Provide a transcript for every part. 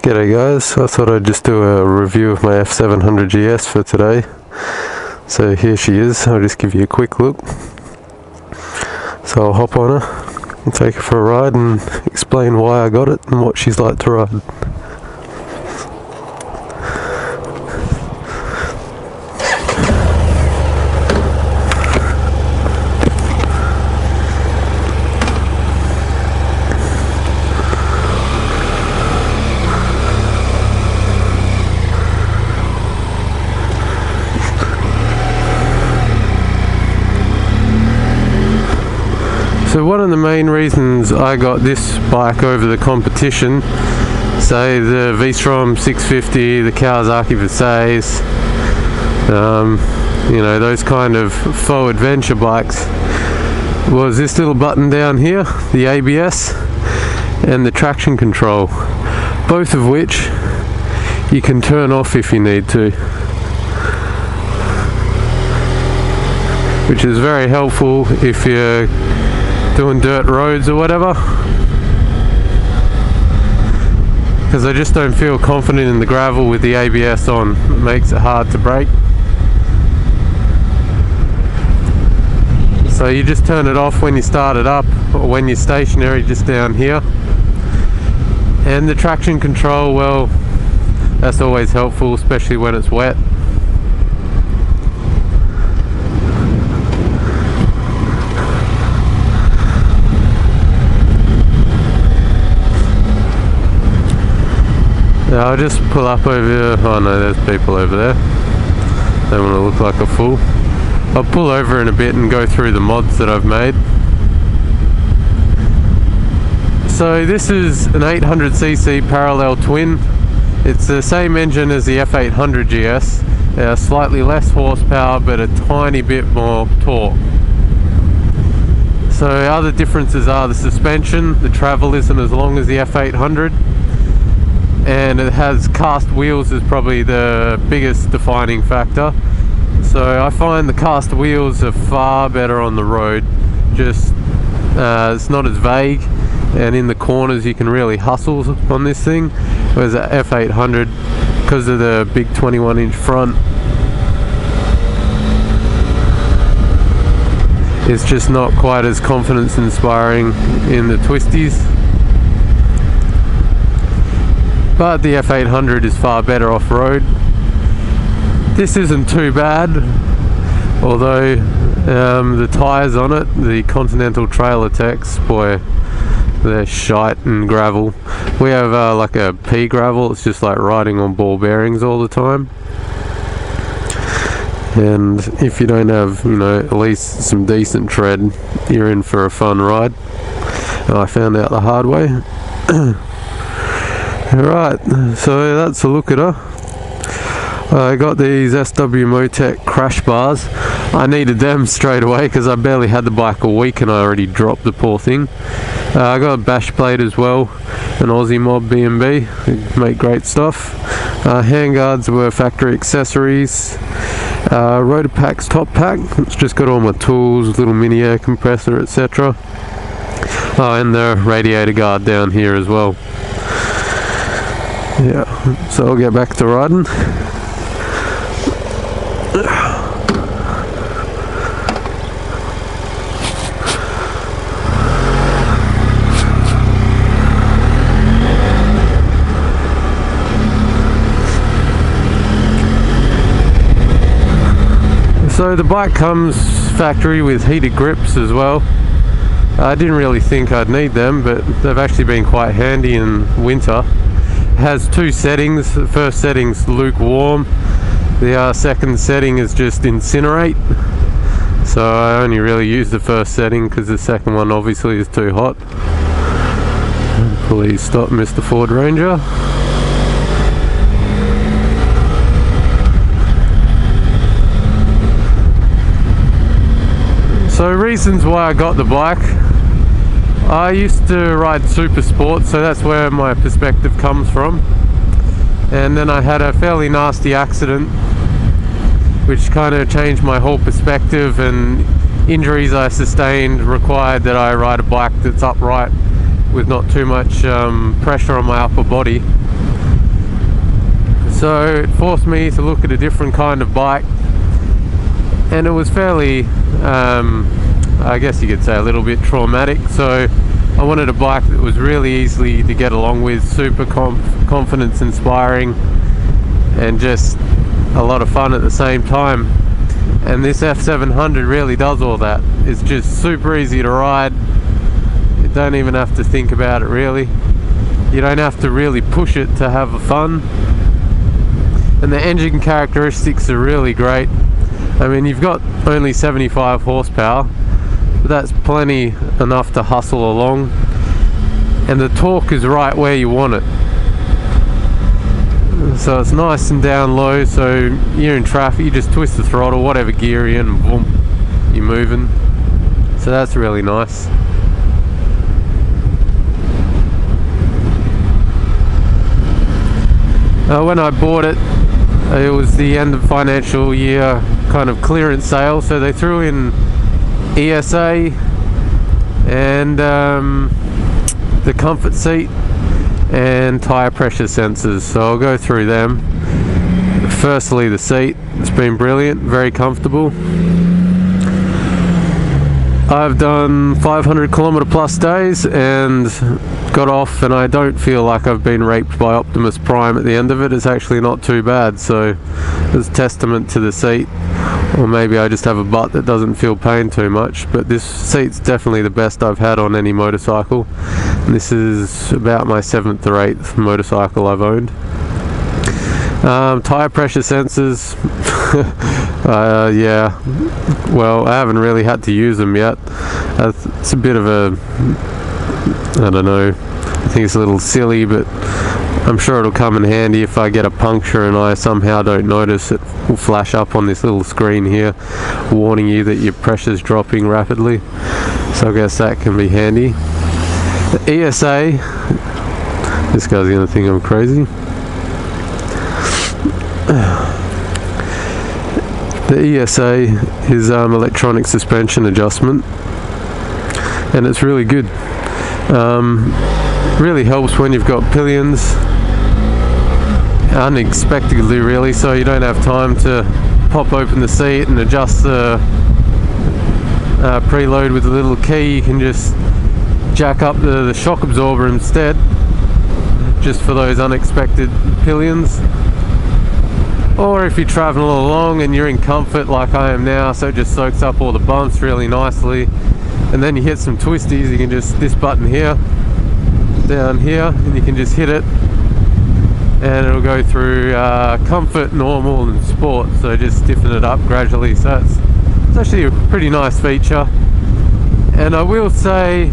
G'day guys, I thought I'd just do a review of my F700GS for today. So here she is, I'll just give you a quick look. So I'll hop on her and take her for a ride and explain why I got it and what she's like to ride. So one of the main reasons I got this bike over the competition, say the V-Strom 650, the Kawasaki Versys, you know, those kind of faux adventure bikes, was this little button down here, the ABS and the traction control, both of which you can turn off if you need to, which is very helpful if you're doing dirt roads or whatever, because I just don't feel confident in the gravel with the ABS on. It makes it hard to brake, so you just turn it off when you start it up or when you're stationary, just down here. And the traction control, well, that's always helpful, especially when it's wet. Yeah, I'll just pull up over here. Oh no, there's people over there. Don't want to look like a fool. I'll pull over in a bit and go through the mods that I've made. So this is an 800cc parallel twin. It's the same engine as the F800GS. Slightly less horsepower but a tiny bit more torque. So other differences are the suspension. The travel isn't as long as the F800. And it has cast wheels, is probably the biggest defining factor. So I find the cast wheels are far better on the road. Just it's not as vague, and in the corners you can really hustle on this thing. Whereas the F800, because of the big 21-inch front, it's just not quite as confidence inspiring in the twisties. But the F800 is far better off-road. This isn't too bad, although the tyres on it, the Continental Trail Attacks, boy, they're shite and gravel. We have like a pea gravel, it's just like riding on ball bearings all the time. And if you don't have, you know, at least some decent tread, you're in for a fun ride. And I found out the hard way. Right, so that's a look at her. I got these SW Mo-Tec crash bars. I needed them straight away because I barely had the bike a week and I already dropped the poor thing. I got a bash plate as well, an Aussie Mob BMB, make great stuff. Handguards were factory accessories. Rotopax top pack, it's just got all my tools, little mini air compressor, etc. Oh, and the radiator guard down here as well. Yeah, so I'll get back to riding. So the bike comes factory with heated grips as well. I didn't really think I'd need them, but they've actually been quite handy in winter. Has two settings. The first setting's lukewarm, the second setting is just incinerate, so I only really use the first setting because the second one obviously is too hot. Please stop, Mr. Ford Ranger. So reasons why I got the bike. I used to ride super sport, so that's where my perspective comes from. And then I had a fairly nasty accident which kind of changed my whole perspective, and injuries I sustained required that I ride a bike that's upright with not too much pressure on my upper body. So it forced me to look at a different kind of bike, and it was fairly, I guess you could say, a little bit traumatic. So I wanted a bike that was really easy to get along with, super confidence inspiring, and just a lot of fun at the same time. And this F700 really does all that. It's just super easy to ride. You don't even have to think about it really. You don't have to really push it to have fun. And the engine characteristics are really great. I mean, you've got only 75 horsepower, but that's plenty enough to hustle along, and the torque is right where you want it. So it's nice and down low, so you're in traffic, you just twist the throttle, whatever gear you're in, and boom, you're moving. So that's really nice. When I bought it, it was the end of financial year kind of clearance sale, so they threw in ESA and the comfort seat and tire pressure sensors, so I'll go through them. Firstly, the seat, it's been brilliant, very comfortable. I've done 500-kilometer-plus days and got off, and I don't feel like I've been raped by Optimus Prime at the end of it. It's actually not too bad, so it's a testament to the seat. Or maybe I just have a butt that doesn't feel pain too much, but this seat's definitely the best I've had on any motorcycle. And this is about my 7th or 8th motorcycle I've owned. Tire pressure sensors, yeah, well, I haven't really had to use them yet. It's a bit of a, I don't know, I think it's a little silly, but I'm sure it'll come in handy if I get a puncture and I somehow don't notice. It will flash up on this little screen here, warning you that your pressure's dropping rapidly, so I guess that can be handy. The ESA, this guy's going to think I'm crazy. The ESA is electronic suspension adjustment, and it's really good. Really helps when you've got pillions, unexpectedly really, so you don't have time to pop open the seat and adjust the preload with a little key. You can just jack up the shock absorber instead, just for those unexpected pillions. Or if you're traveling along and you're in comfort like I am now, so it just soaks up all the bumps really nicely, and then you hit some twisties, you can just, this button here, down here, and you can just hit it and it'll go through comfort, normal and sport, so just stiffen it up gradually. So it's actually a pretty nice feature, and I will say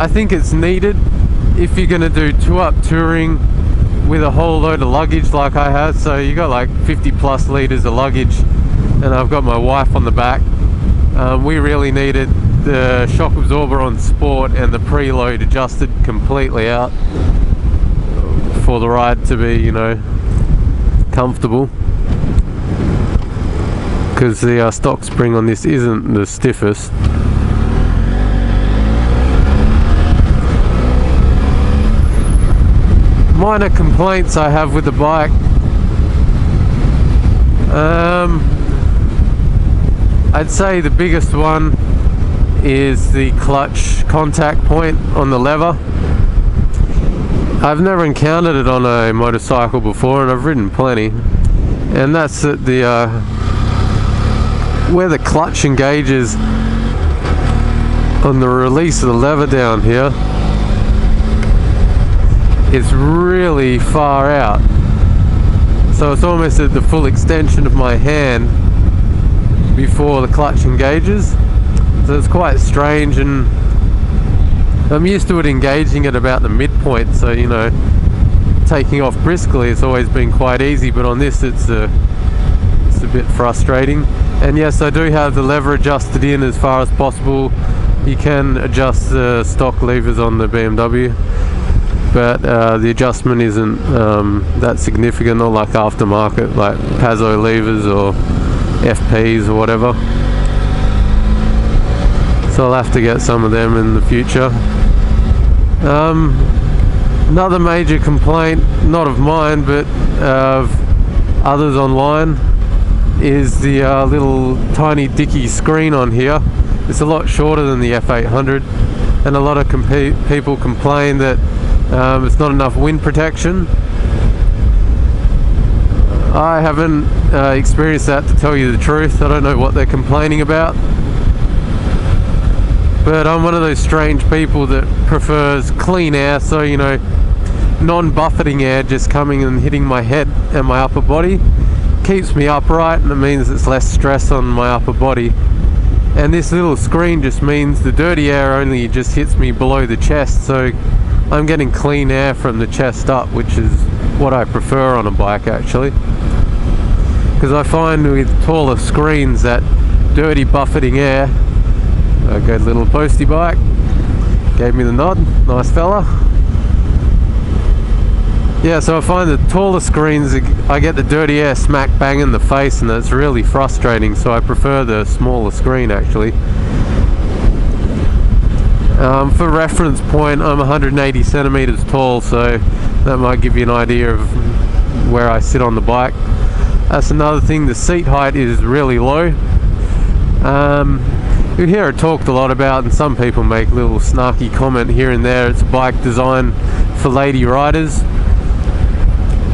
I think it's needed if you're going to do two-up touring with a whole load of luggage like I have. So you got like 50 plus litres of luggage, and I've got my wife on the back. We really needed the shock absorber on sport and the preload adjusted completely out for the ride to be, you know, comfortable, because the stock spring on this isn't the stiffest. Minor complaints I have with the bike. I'd say the biggest one is the clutch contact point on the lever. I've never encountered it on a motorcycle before, and I've ridden plenty, and that's at the where the clutch engages on the release of the lever down here. It's really far out, so it's almost at the full extension of my hand before the clutch engages, so it's quite strange. And I'm used to it engaging at about the midpoint, so, you know, taking off briskly it's always been quite easy, but on this it's a bit frustrating. And yes, I do have the lever adjusted in as far as possible. You can adjust the stock levers on the BMW, but the adjustment isn't that significant, not like aftermarket, like Pazzo levers or FPs or whatever. So I'll have to get some of them in the future. Another major complaint, not of mine but of others online, is the little tiny dicky screen on here. It's a lot shorter than the F800, and a lot of people complain that it's not enough wind protection. I haven't experienced that, to tell you the truth. I don't know what they're complaining about, but I'm one of those strange people that prefers clean air, so you know, non-buffeting air just coming and hitting my head and my upper body. Keeps me upright, and it means it's less stress on my upper body. And this little screen just means the dirty air only just hits me below the chest, so I'm getting clean air from the chest up, which is what I prefer on a bike actually, because I find with taller screens that dirty buffeting air. A good little postie bike, gave me the nod, nice fella. Yeah, so I find the taller screens, I get the dirty air smack bang in the face, and that's really frustrating, so I prefer the smaller screen actually. For reference point, I'm 180 centimeters tall, so that might give you an idea of where I sit on the bike. That's another thing, the seat height is really low. You hear it talked a lot about, and some people make little snarky comment here and there, it's a bike designed for lady riders.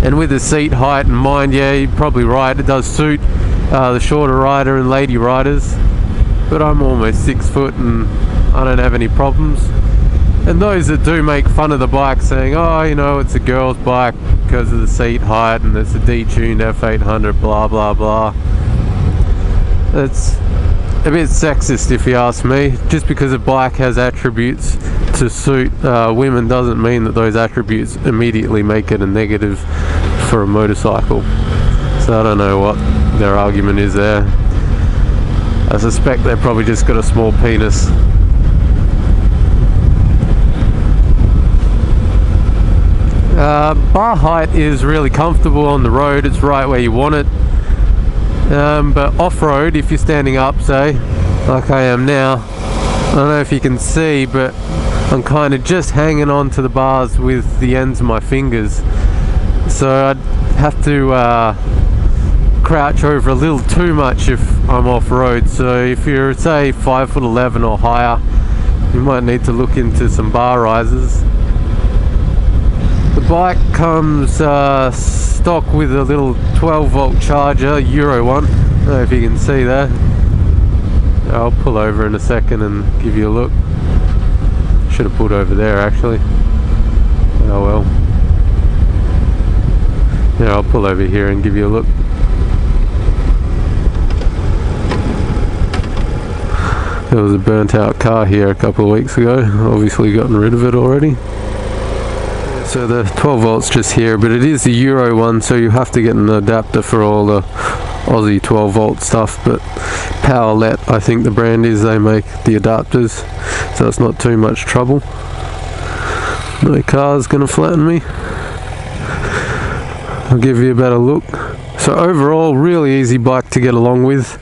And with the seat height in mind, yeah, you're probably right, it does suit the shorter rider and lady riders. But I'm almost 6 foot and I don't have any problems. And those that do make fun of the bike saying, oh, you know, it's a girl's bike because of the seat height and it's a detuned F800, blah, blah, blah. It's a bit sexist if you ask me. Just because a bike has attributes to suit women doesn't mean that those attributes immediately make it a negative for a motorcycle. So I don't know what their argument is there. I suspect they've probably just got a small penis. Bar height is really comfortable on the road, it's right where you want it. But off-road, if you're standing up, say, like I am now, I don't know if you can see, but I'm kind of just hanging on to the bars with the ends of my fingers. So I'd have to crouch over a little too much if I'm off-road. So if you're, say, 5'11" or higher, you might need to look into some bar rises. The bike comes stock with a little 12 volt charger, Euro 1. I don't know if you can see that. I'll pull over in a second and give you a look. Should have pulled over there actually. Oh well. Yeah, I'll pull over here and give you a look. There was a burnt out car here a couple of weeks ago. Obviously gotten rid of it already. So the 12 volts just here, but it is the Euro one, so you have to get an adapter for all the Aussie 12 volt stuff, but Powerlet, I think the brand is, they make the adapters, so it's not too much trouble. No car's gonna flatten me. I'll give you a better look. So overall, really easy bike to get along with.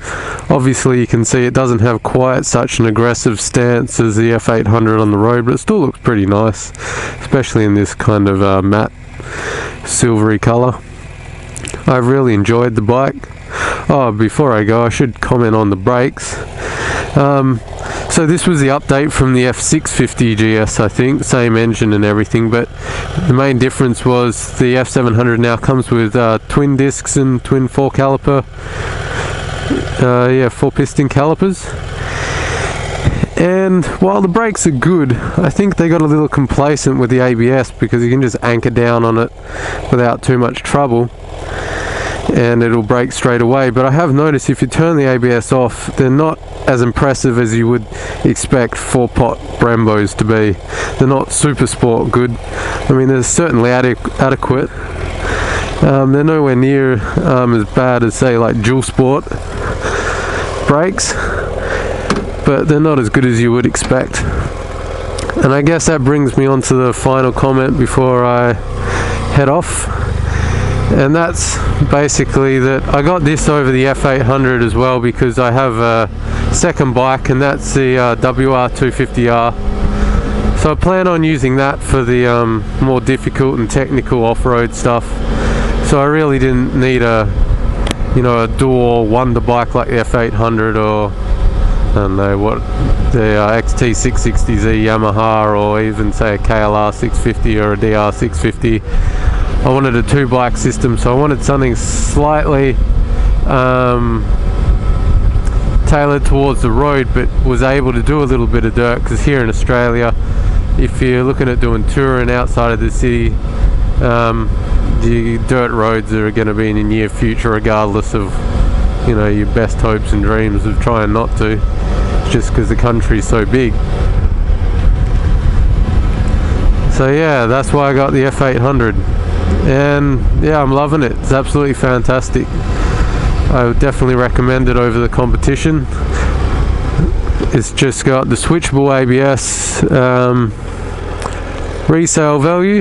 Obviously you can see it doesn't have quite such an aggressive stance as the F800 on the road, but it still looks pretty nice, especially in this kind of matte silvery colour. I've really enjoyed the bike. Oh, before I go, I should comment on the brakes. So this was the update from the F650GS, I think, same engine and everything, but the main difference was the F700 now comes with twin discs and twin four caliper. Four piston calipers. And while the brakes are good, I think they got a little complacent with the ABS, because you can just anchor down on it without too much trouble and it'll brake straight away. But I have noticed if you turn the ABS off, they're not as impressive as you would expect 4-pot Brembos to be. They're not super sport good. I mean, they're certainly adequate. They're nowhere near as bad as, say, like dual sport brakes, but they're not as good as you would expect. And I guess that brings me on to the final comment before I head off, and that's basically that I got this over the F800 as well because I have a second bike, and that's the WR250R. So I plan on using that for the more difficult and technical off-road stuff. So I really didn't need a dual wonder bike like the F800 or I don't know what the XT660Z Yamaha, or even say a KLR650 or a DR650. I wanted a two bike system, so I wanted something slightly tailored towards the road, but was able to do a little bit of dirt, because here in Australia, if you're looking at doing touring outside of the city, the dirt roads are going to be in the near future, regardless of your best hopes and dreams of trying not to, just because the country's so big. So yeah, that's why I got the F800, and yeah, I'm loving it. It's absolutely fantastic. I would definitely recommend it over the competition. It's just got the switchable ABS, resale value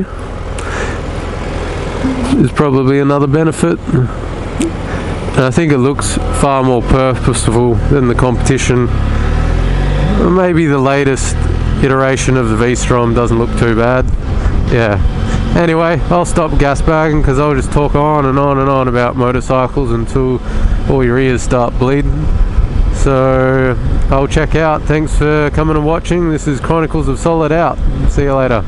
is probably another benefit, and I think it looks far more purposeful than the competition. Maybe the latest iteration of the V-Strom doesn't look too bad. Yeah. Anyway, I'll stop gas bagging, because I'll just talk on and on and on about motorcycles until all your ears start bleeding. So I'll check out. Thanks for coming and watching. This is Chronicles of Solid Out. See you later.